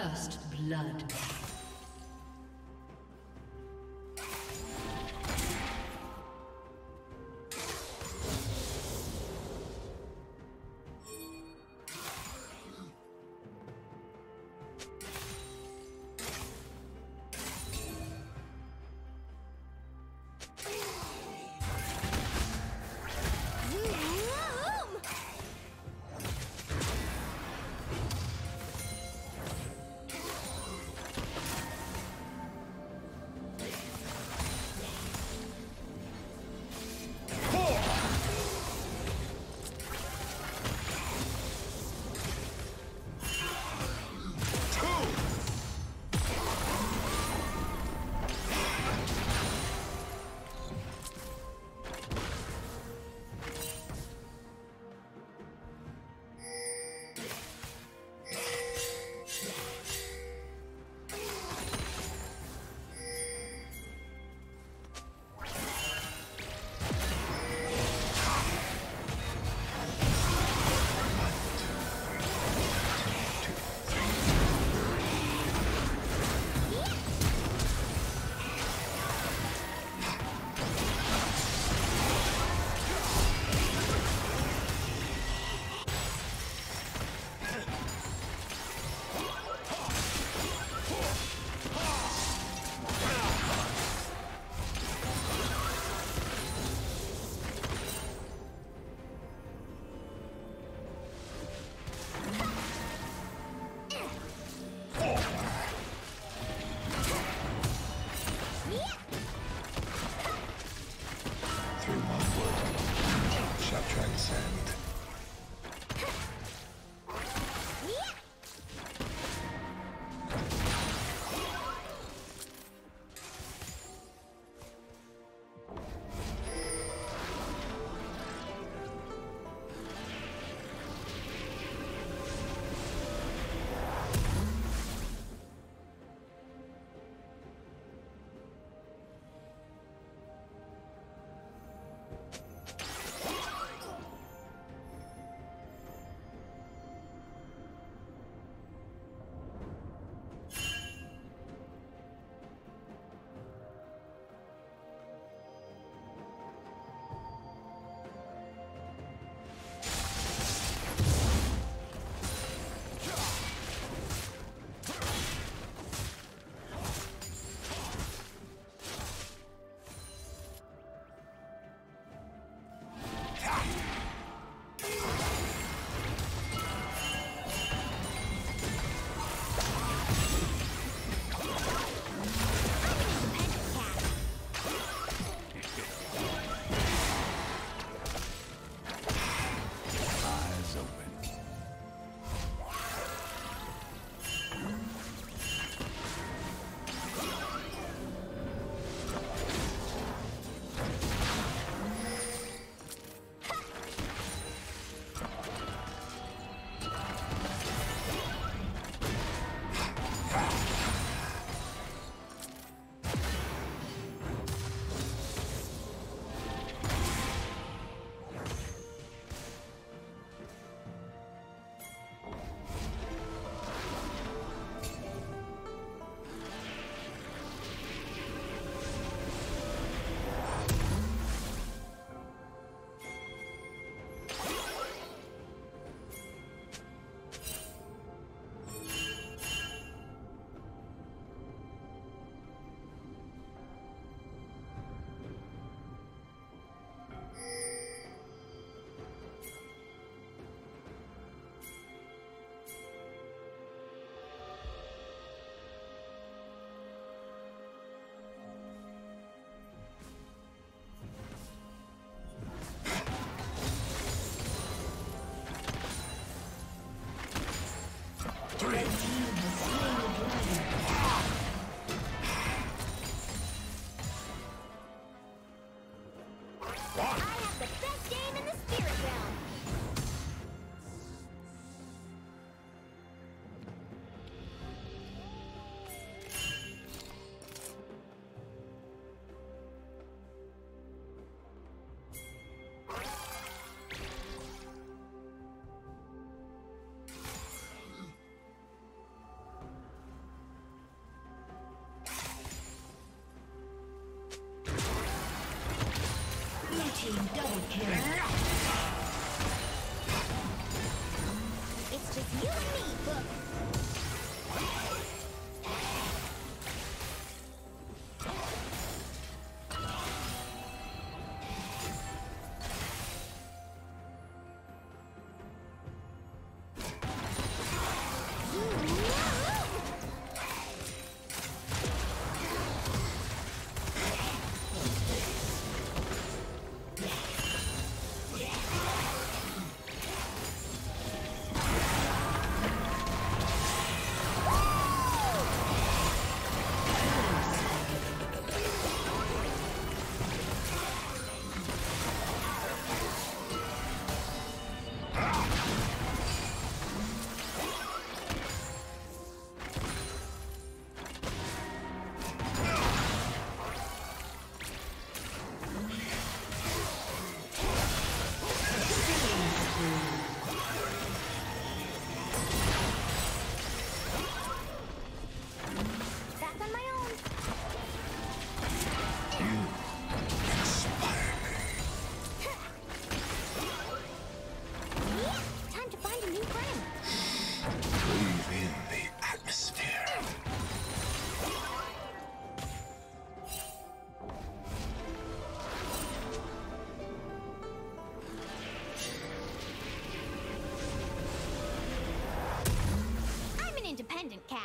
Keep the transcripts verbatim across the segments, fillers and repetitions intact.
First blood. team double kill. It's just you and me, Book. Independent cat.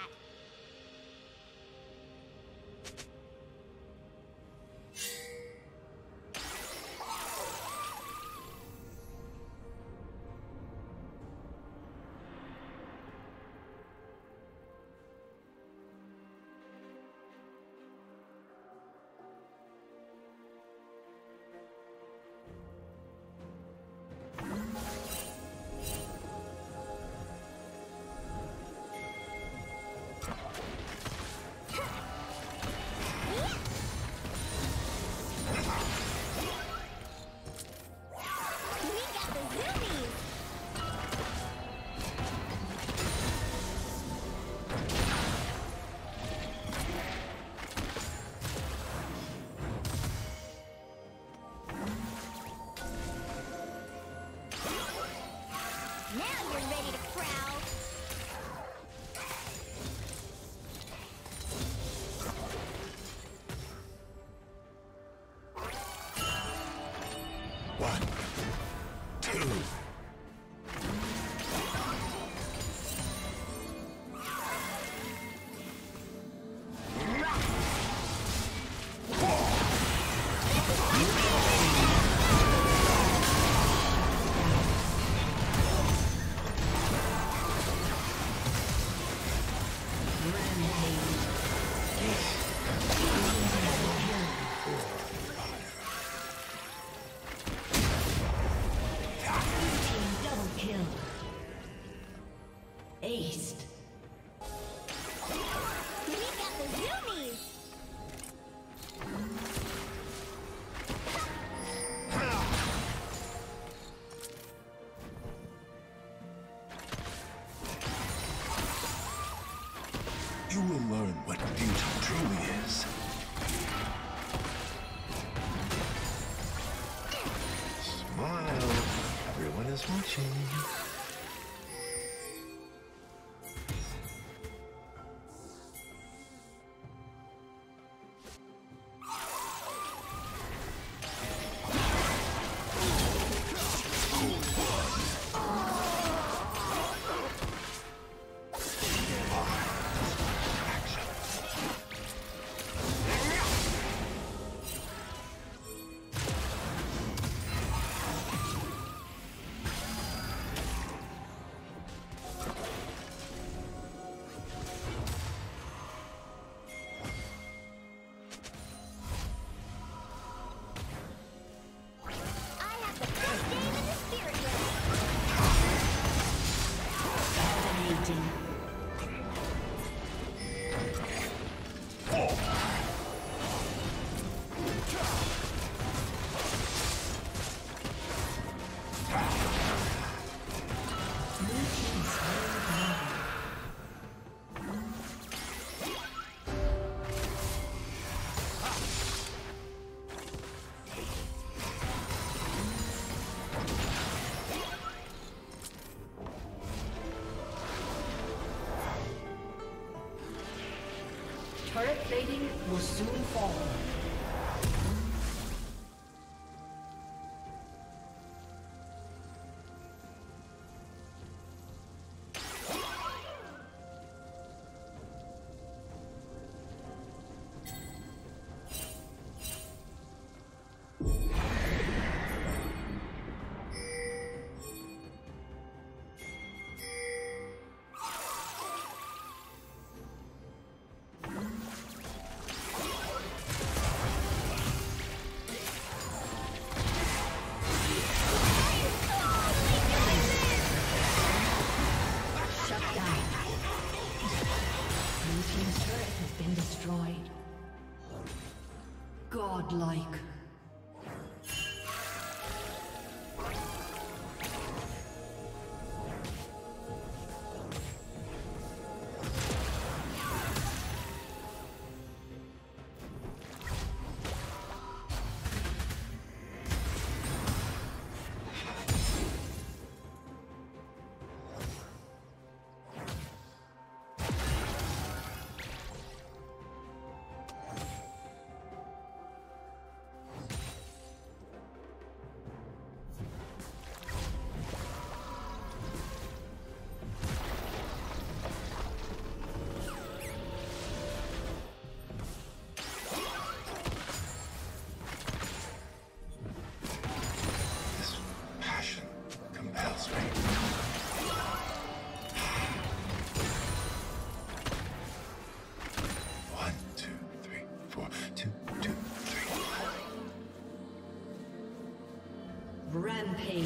You will learn what beauty truly is. Smile, everyone is watching. Turret plating will soon fall. Godlike. Rampage.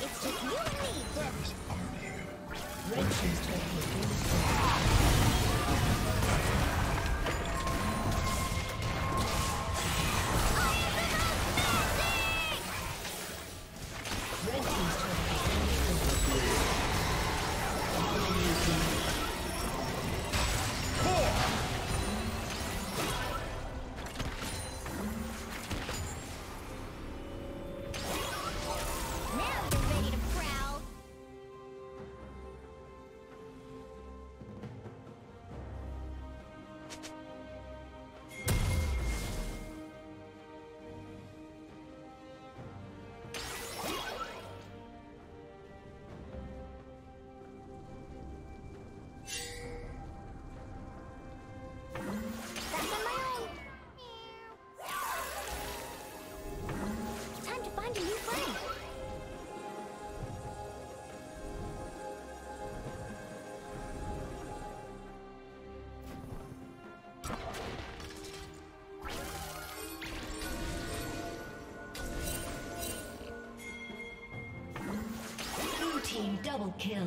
It's just you and me. There's arm here. Red team's turret has been destroyed. Red team's turret has been destroyed. Double kill.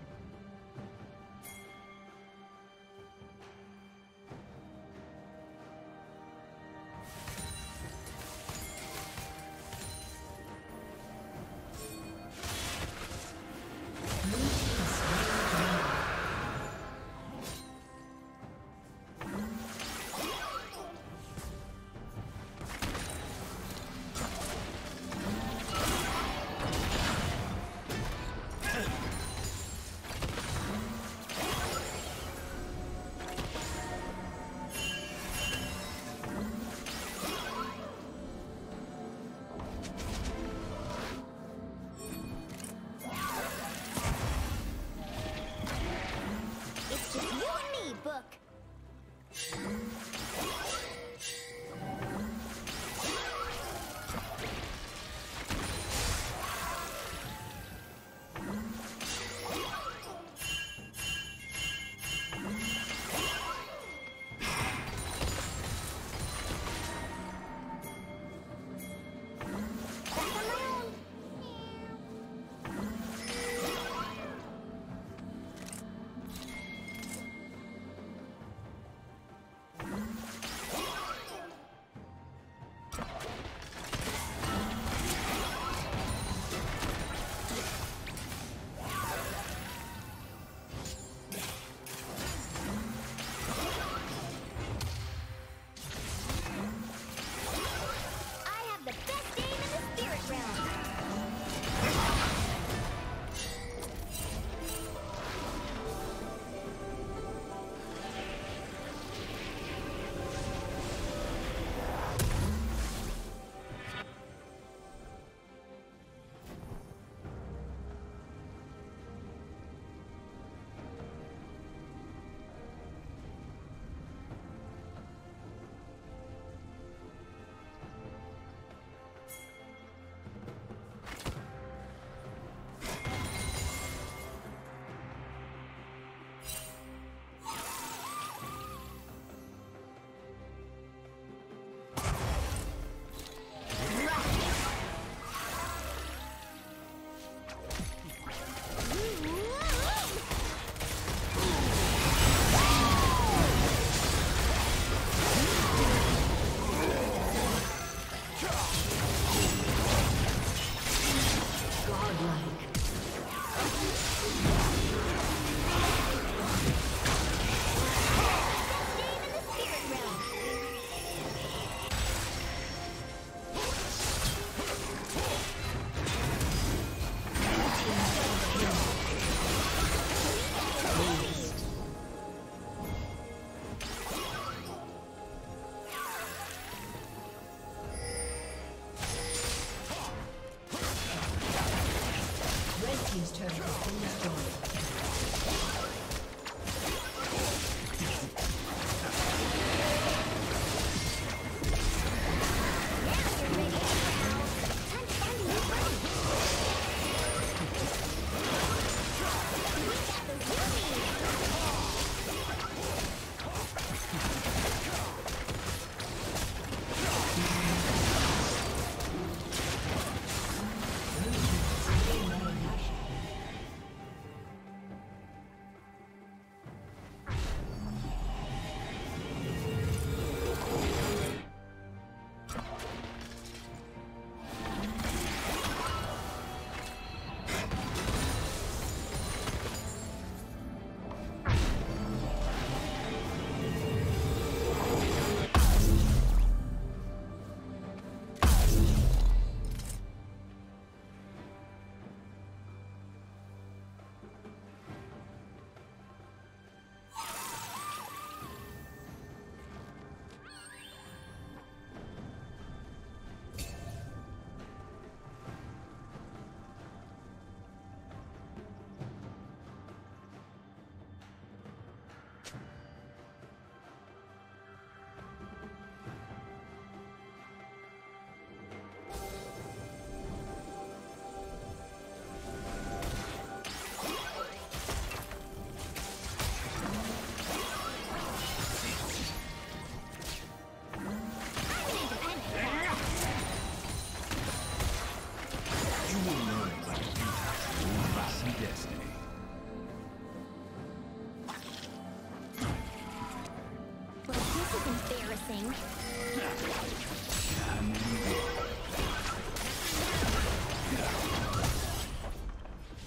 think.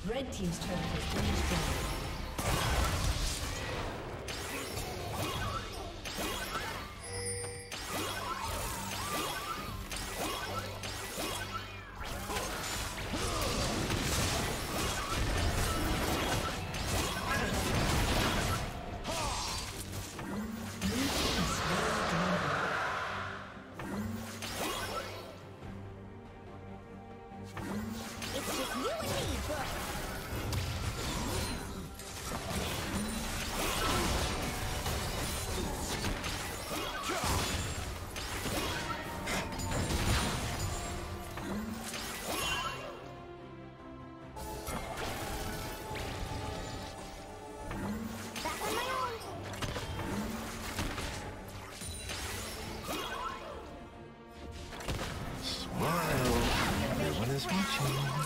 Red team's turret has been destroyed. Watching.